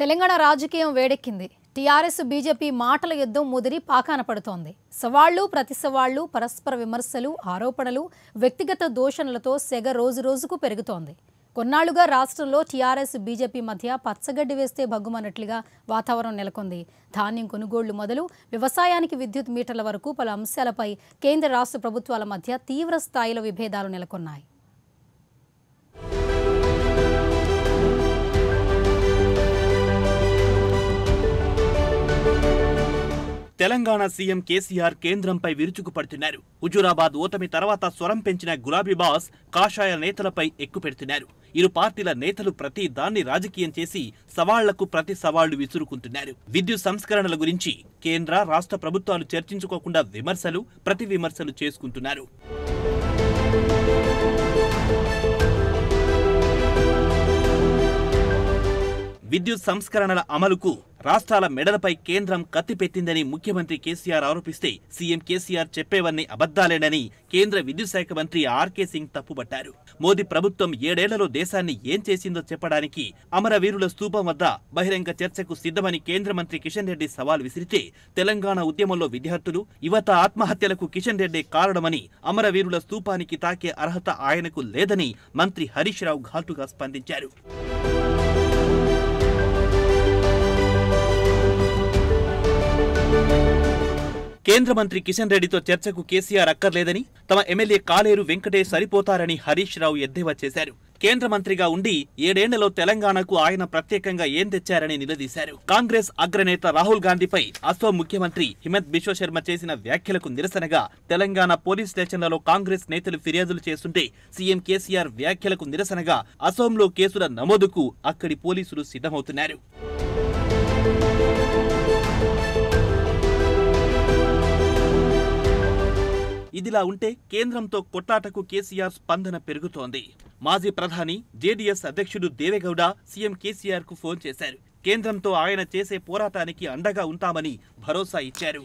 తెలంగాణ రాజకీయం వేడెక్కింది. TRS BJP మాటల యుద్ధం ముదిరి పాకాన పడుతోంది. సవాళ్లు ప్రతిసవాళ్లు పరస్పర విమర్శలు ఆరోపణలు వ్యక్తిగత దోషణలతో సెగ రోజు రోజుకు పెరుగుతోంది. కొన్నాళ్లుగా రాష్ట్రంలో టిఆర్ఎస్ బీజేపీ మధ్య పచ్చగడ్డి వేస్తే భగ్గుమన్నట్లుగా వాతావరణం నెలకొంది. ధాన్యం కొనుగోళ్లు మొదలు వ్యవసాయానికి విద్యుత్ మీటర్ల వరకు పలు అంశాలపై కేంద్ర రాష్ట్ర ప్రభుత్వాల మధ్య తీవ్ర స్థాయిలో విభేదాలు నెలకొన్నాయి. తెలంగాణ సీఎం కేసిఆర్ కేంద్రంపై విరుచుకుపడుతున్నారు. హుజూరాబాద్ ఓటమి తర్వాత స్వరం పెంచిన గులాబీ బాస్ కాషాయ నేతలపై ఎక్కుపెడుతున్నారు. ఇరు పార్టీల నేతలు ప్రతి దాన్ని రాజకీయం చేసి సవాళ్లకు ప్రతి సవాళ్లు విసురుకుంటున్నారు. విద్యుత్ సంస్కరణల గురించి కేంద్ర రాష్ట్ర ప్రభుత్వాలు చర్చించుకోకుండా విమర్శలు ప్రతి విమర్శలు చేసుకుంటున్నారు. విద్యుత్ సంస్కరణల అమలుకు రాష్ట్రాల మెడలపై కేంద్రం కత్తిపెట్టిందని ముఖ్యమంత్రి కేసీఆర్ ఆరోపిస్తే సీఎం కేసీఆర్ చెప్పేవన్నీ అబద్దాలేనని కేంద్ర విద్యుత్ శాఖ మంత్రి ఆర్కే సింగ్ తప్పుపట్టారు. మోదీ ప్రభుత్వం 7 ఏళ్లలో దేశాన్ని ఏం చేసిందో చెప్పడానికి అమరవీరుల స్తూపం వద్ద బహిరంగ చర్చకు సిద్ధమని కేంద్ర మంత్రి కిషన్ రెడ్డి సవాల్ విసిరితే తెలంగాణ ఉద్యమంలో విద్యార్థులు యువత ఆత్మహత్యలకు కిషన్ రెడ్డి కారణమని అమరవీరుల స్తూపానికి తాకే అర్హత ఆయనకు లేదని మంత్రి హరీష్ రావు ఘాటుగా స్పందించారు. కేంద్ర మంత్రి కిషన్ రెడ్డితో చర్చకు కేసీఆర్ అక్కర్లేదని తమ ఎమ్మెల్యే కాలేరు వెంకటేష్ సరిపోతారని హరీష్ రావు ఎద్దేవా చేశారు. కేంద్ర మంత్రిగా ఉండి 7 ఏళ్లలో తెలంగాణకు ఆయన ప్రత్యేకంగా ఏం తెచ్చారని నిలదీశారు. కాంగ్రెస్ అగ్రనేత రాహుల్ గాంధీపై అస్సాం ముఖ్యమంత్రి హిమంత్ బిశ్వ శర్మ చేసిన వ్యాఖ్యలకు నిరసనగా తెలంగాణ పోలీస్ స్టేషన్లలో కాంగ్రెస్ నేతలు ఫిర్యాదులు చేస్తుంటే సీఎం కేసీఆర్ వ్యాఖ్యలకు నిరసనగా అస్సాంలో కేసుల నమోదుకు అక్కడి పోలీసులు సిద్ధమవుతున్నారు. ఇదిలా ఉంటే కేంద్రంతో కొట్లాటకు కేసీఆర్ స్పందన పెరుగుతోంది. మాజీ ప్రధాని జెడిఎస్ అధ్యక్షుడు దేవే గౌడ సీఎం కేసీఆర్ కు ఫోన్ చేశారు. కేంద్రంతో ఆయన చేసే పోరాటానికి అండగా ఉంటామని భరోసా ఇచ్చారు.